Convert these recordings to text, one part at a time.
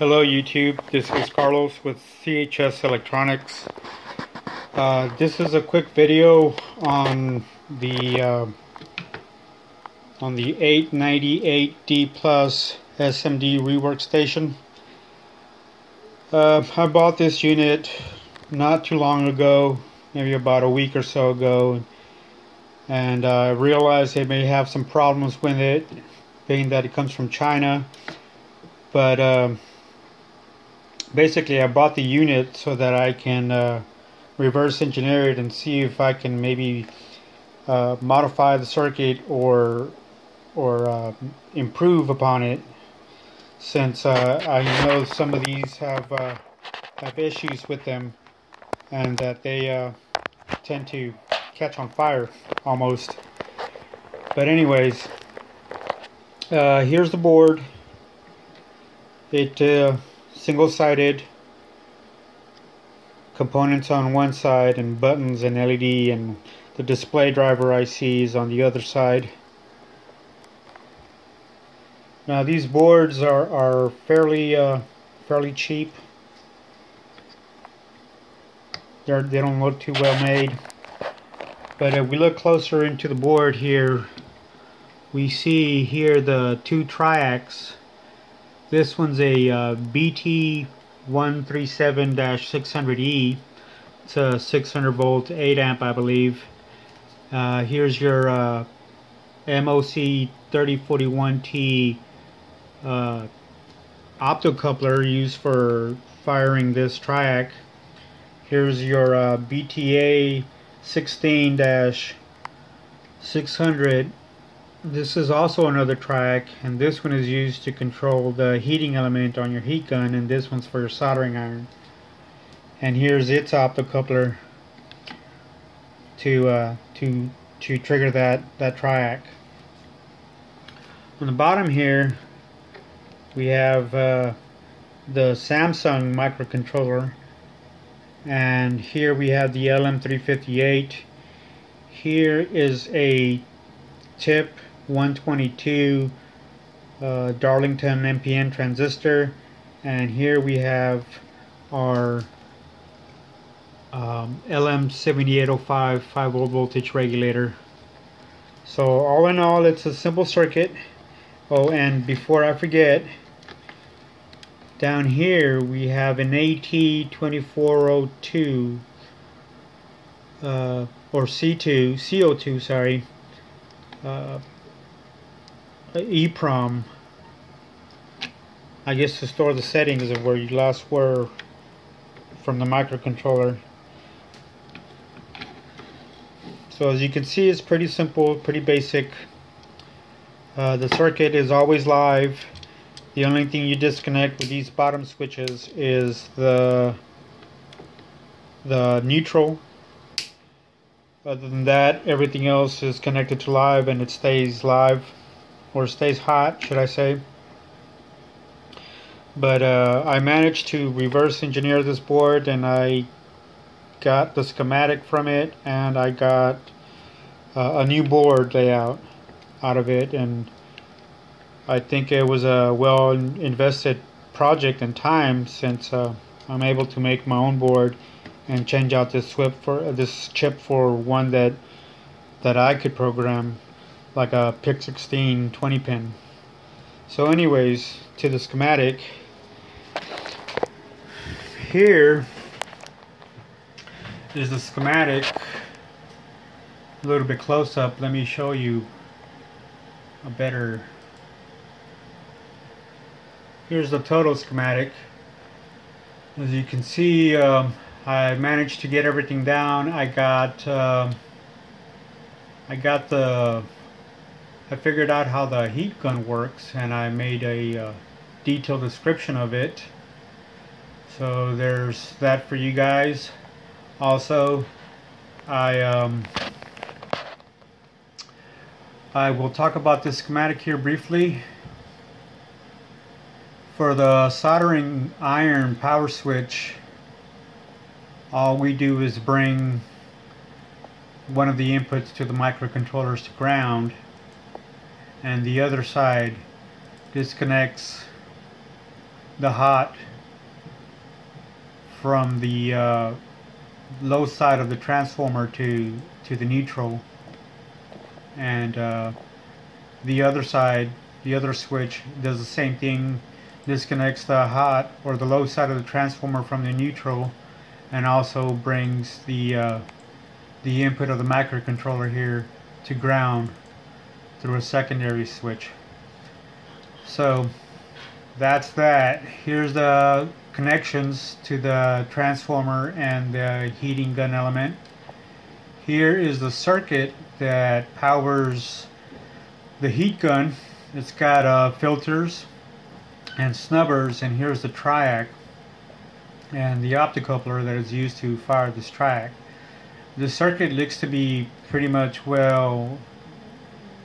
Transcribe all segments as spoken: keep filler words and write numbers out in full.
Hello YouTube, this is Carlos with C H S Electronics. Uh, this is a quick video on the uh, on the eight ninety-eight D plus S M D rework station. Uh, I bought this unit not too long ago, maybe about a week or so ago, and I uh, realized they may have some problems with it, being that it comes from China. But Uh, basically, I bought the unit so that I can uh, reverse engineer it and see if I can maybe uh, modify the circuit or or uh, improve upon it, since uh, I know some of these have uh, have issues with them, and that they uh, tend to catch on fire almost. But anyways, uh, here's the board. It uh, single-sided, components on one side and buttons and L E D and the display driver I Cs on the other side. Now these boards are, are fairly uh, fairly cheap. They're, they don't look too well made, but if we look closer into the board here, we see here the two triacs. This one's a uh, B T one three seven dash six hundred E. It's a six hundred volt, eight amp, I believe. Uh, here's your uh, M O C thirty forty-one T uh, optocoupler used for firing this triac. Here's your uh, B T A sixteen dash six hundred. This is also another triac, and this one is used to control the heating element on your heat gun, and this one's for your soldering iron. And here's its optocoupler to uh, to to trigger that that triac. On the bottom here, we have uh, the Samsung microcontroller, and here we have the L M three fifty-eight. Here is a T I P one twenty-two uh, Darlington N P N transistor, and here we have our um, L M seventy-eight oh five five volt voltage regulator. So all in all, it's a simple circuit. Oh, and before I forget, down here we have an A T twenty-four oh two uh, or C two C oh two, sorry, Uh, EEPROM, I guess, to store the settings of where you last were from the microcontroller. So as you can see, it's pretty simple, pretty basic. Uh, the circuit is always live. The only thing you disconnect with these bottom switches is the the neutral. Other than that, everything else is connected to live, and it stays live, or stays hot, should I say. But uh, I managed to reverse engineer this board, and I got the schematic from it, and I got uh, a new board layout out of it, and I think it was a well invested project and time, since uh, I'm able to make my own board and change out this chip for uh, this chip for one that that I could program, like a P I C sixteen twenty pin. So, anyways, to the schematic here is the schematic. A little bit close up. Let me show you a better. Here's the total schematic. As you can see, Um, I managed to get everything down. I got uh, I got the I figured out how the heat gun works, and I made a uh, detailed description of it. So there's that for you guys. Also, I um, I will talk about this schematic here briefly. For the soldering iron power switch, all we do is bring one of the inputs to the microcontrollers to ground, and the other side disconnects the hot from the uh, low side of the transformer to to the neutral, and uh, the other side, the other switch, does the same thing, disconnects the hot or the low side of the transformer from the neutral, and also brings the uh, the input of the microcontroller here to ground through a secondary switch. So that's that. Here's the connections to the transformer and the heating gun element. Here is the circuit that powers the heat gun. It's got uh, filters and snubbers, and here's the triac and the optocoupler that is used to fire this triac. The circuit looks to be pretty much well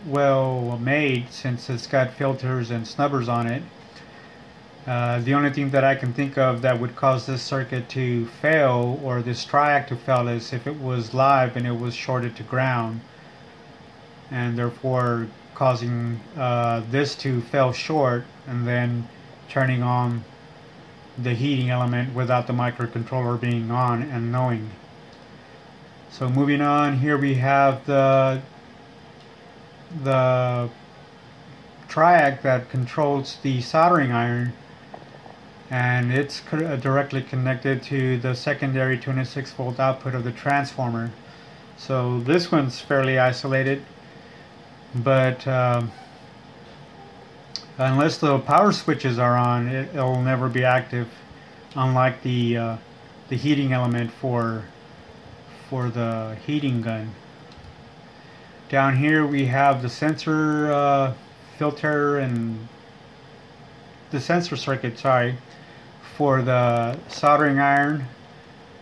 well made, since it's got filters and snubbers on it. Uh, the only thing that I can think of that would cause this circuit to fail, or this triac to fail, is if it was live and it was shorted to ground, and therefore causing uh, this to fail short and then turning on the heating element without the microcontroller being on and knowing. So moving on, here we have the the triac that controls the soldering iron, and it's co directly connected to the secondary twenty-six volt output of the transformer. So this one's fairly isolated, but um, unless the power switches are on, it will never be active, unlike the uh, the heating element for for the heating gun. Down here we have the sensor uh, filter and the sensor circuit, sorry, for the soldering iron,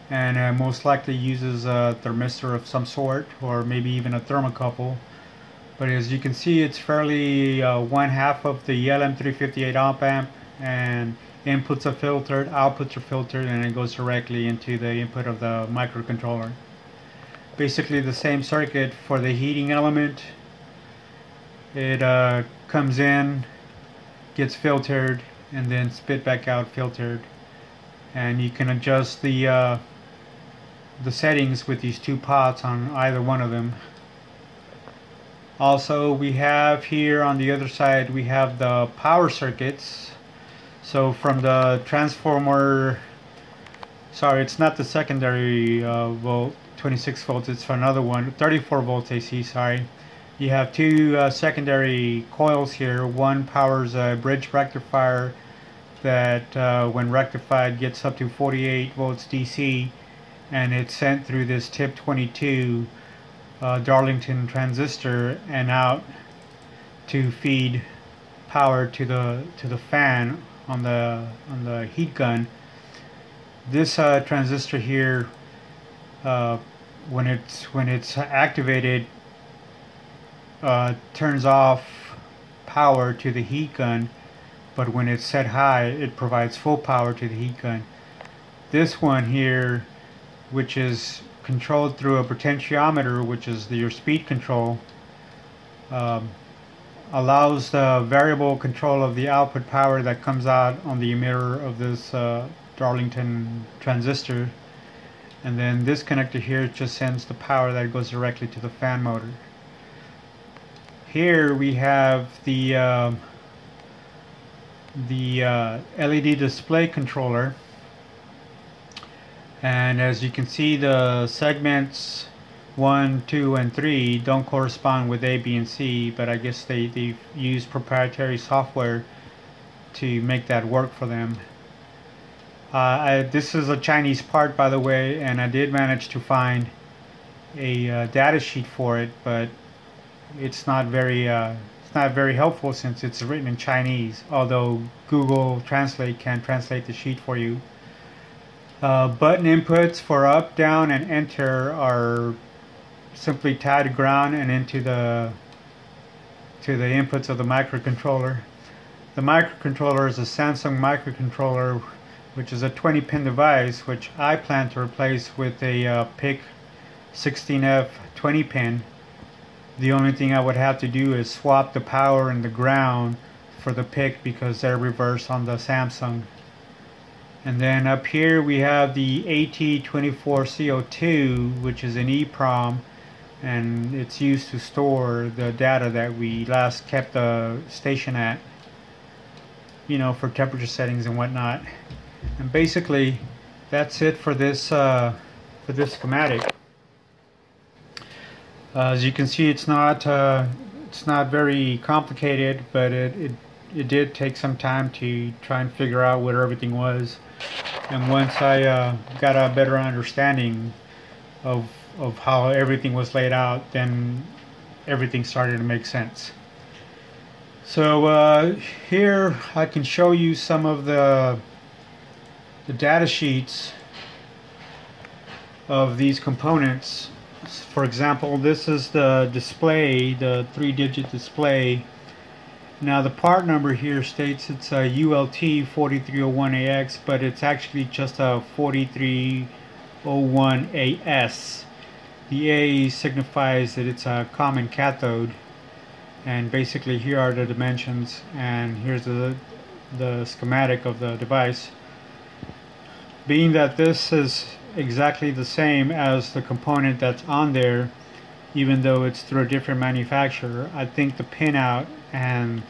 and uh, most likely uses a thermistor of some sort, or maybe even a thermocouple. But as you can see, it's fairly uh, one half of the L M three fifty-eight op amp, and inputs are filtered, outputs are filtered, and it goes directly into the input of the microcontroller. Basically the same circuit for the heating element. It uh, comes in, gets filtered, and then spit back out filtered. And you can adjust the uh, the settings with these two pots on either one of them. Also, we have here on the other side, we have the power circuits. So from the transformer, sorry, it's not the secondary uh, volt, twenty-six volts, it's for another one, thirty-four volts A C, sorry. You have two uh, secondary coils here. One powers a bridge rectifier that, uh, when rectified, gets up to forty-eight volts D C, and it's sent through this T I P twenty-two Uh, Darlington transistor and out to feed power to the to the fan on the on the heat gun. This uh, transistor here, uh, when it's when it's activated, uh, turns off power to the heat gun, but when it's set high, it provides full power to the heat gun. This one here, which is controlled through a potentiometer, which is the, your speed control, um, allows the variable control of the output power that comes out on the emitter of this uh, Darlington transistor, and then this connector here just sends the power that goes directly to the fan motor. Here we have the uh, the uh, L E D display controller. And as you can see, the segments one, two, and three don't correspond with A, B, and C, but I guess they, they use proprietary software to make that work for them. Uh, I, this is a Chinese part, by the way, and I did manage to find a uh, data sheet for it, but it's not very uh, it's not very helpful, since it's written in Chinese, although Google Translate can translate the sheet for you. Uh, button inputs for up, down, and enter are simply tied to ground and into the to the inputs of the microcontroller. The microcontroller is a Samsung microcontroller, which is a twenty pin device, which I plan to replace with a uh, P I C sixteen F twenty pin. The only thing I would have to do is swap the power and the ground for the P I C, because they're reversed on the Samsung. And then up here we have the A T twenty-four C zero two, which is an EEPROM, and it's used to store the data that we last kept the station at, you know, for temperature settings and whatnot. And basically that's it for this uh, for this schematic. Uh, as you can see, it's not uh, it's not very complicated, but it, it it did take some time to try and figure out what everything was. And once I uh, got a better understanding of of how everything was laid out, then everything started to make sense. So uh, here I can show you some of the the data sheets of these components. For example, this is the display, the three-digit display. Now the part number here states it's a U L T four three zero one A X, but it's actually just a four three zero one A S. The A signifies that it's a common cathode, and basically here are the dimensions, and here's the, the schematic of the device. Being that this is exactly the same as the component that's on there, even though it's through a different manufacturer, I think the pinout and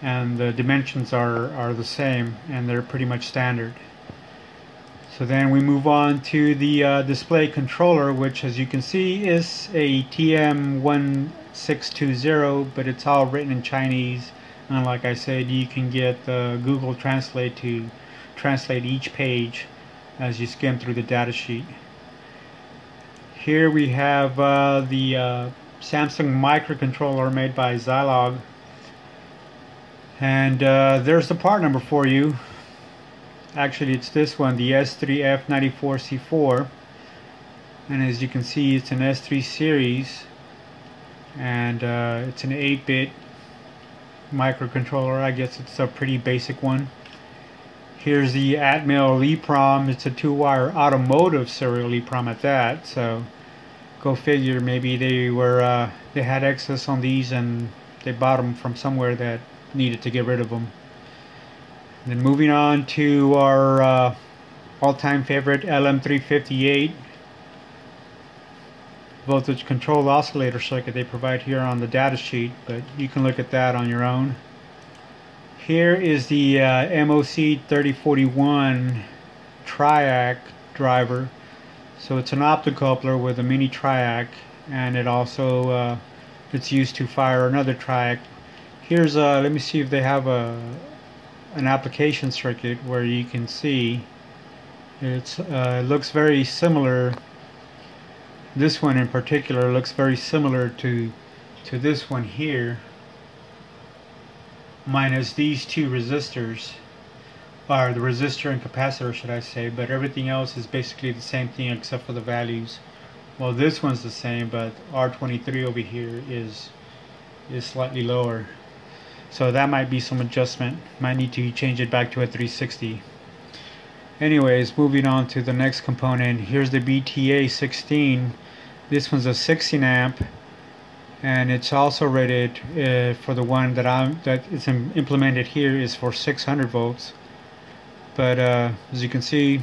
and the dimensions are, are the same, and they're pretty much standard. So then we move on to the uh, display controller, which as you can see is a T M one six two zero, but it's all written in Chinese, and like I said, you can get uh, Google Translate to translate each page as you skim through the data sheet. Here we have uh, the uh, Samsung microcontroller made by Zilog, and uh, there's the part number for you. Actually, it's this one, the S three F nine four C four, and as you can see, it's an S three series, and uh, it's an eight bit microcontroller. I guess it's a pretty basic one. Here's the Atmel EEPROM. It's a two-wire automotive serial EEPROM at that, so go figure. Maybe they were uh, they had excess on these and they bought them from somewhere that needed to get rid of them. And then moving on to our uh, all-time favorite L M three fifty-eight voltage control oscillator circuit they provide here on the data sheet, but you can look at that on your own. Here is the uh, M O C thirty forty-one triac driver. So it's an optocoupler with a mini triac, and it also uh, it's used to fire another triac. Here's uh let me see if they have a an application circuit where you can see it's uh, it looks very similar. This one in particular looks very similar to to this one here, minus these two resistors, or the resistor and capacitor should I say, but everything else is basically the same thing except for the values. Well, this one's the same, but R twenty-three over here is is slightly lower, so that might be some adjustment. Might need to change it back to a three sixty. Anyways, moving on to the next component. Here's the B T A sixteen. This one's a sixteen amp, and it's also rated uh, for the one that I'm that is implemented here is for six hundred volts. But uh, as you can see,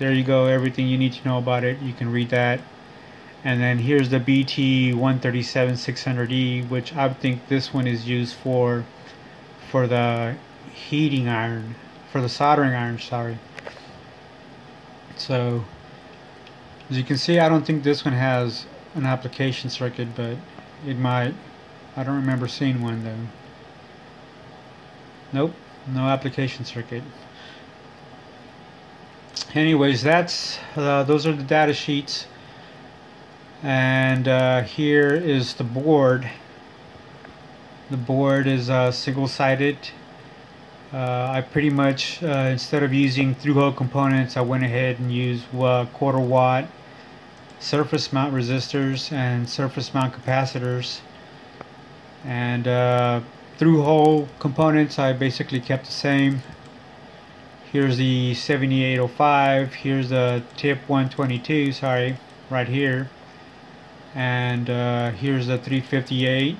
there you go, everything you need to know about it, you can read that. And then here's the B T one thirty-seven six hundred E, which I think this one is used for for the heating iron, for the soldering iron, sorry. So as you can see, I don't think this one has an application circuit, but it might. I don't remember seeing one though. Nope, no application circuit. Anyways, that's uh, those are the data sheets, and uh, here is the board. The board is uh, single-sided. Uh, I pretty much, uh, instead of using through-hole components, I went ahead and used uh, quarter watt surface mount resistors and surface mount capacitors, and uh, through-hole components I basically kept the same. Here's the seventy-eight oh five, here's the T I P one twenty-two, sorry, right here, and uh, here's the three fifty-eight.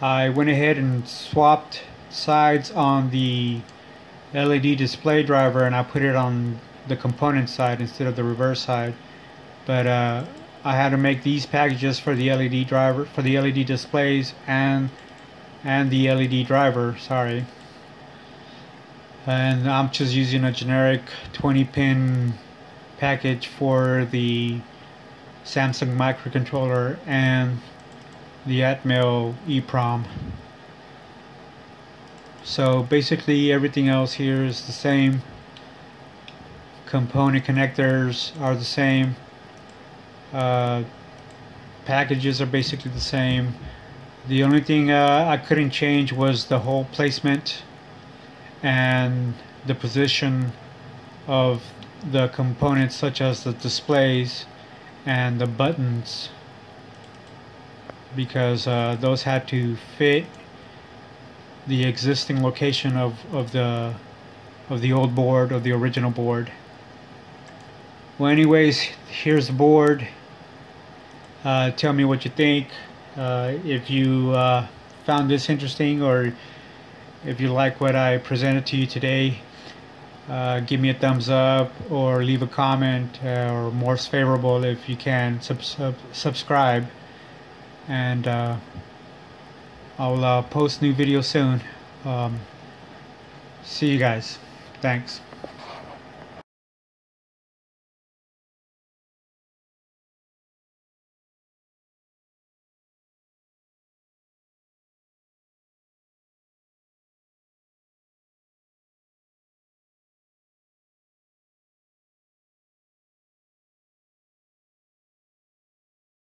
I went ahead and swapped sides on the L E D display driver, and I put it on the component side instead of the reverse side. But uh, I had to make these packages for the L E D driver, for the L E D displays and and the L E D driver, sorry. And I'm just using a generic twenty pin package for the Samsung microcontroller and the Atmel EEPROM. So basically everything else here is the same. Component connectors are the same. Uh, packages are basically the same. The only thing uh, I couldn't change was the hole placement and the position of the components, such as the displays and the buttons, because uh, those had to fit the existing location of, of the of the old board, of the original board. Well, anyways, here's the board. Uh, tell me what you think. Uh, if you uh, found this interesting, or if you like what I presented to you today, uh, give me a thumbs up or leave a comment, uh, or most favorable if you can, sub sub subscribe, and uh, I'll uh, post new videos soon. Um, see you guys. Thanks.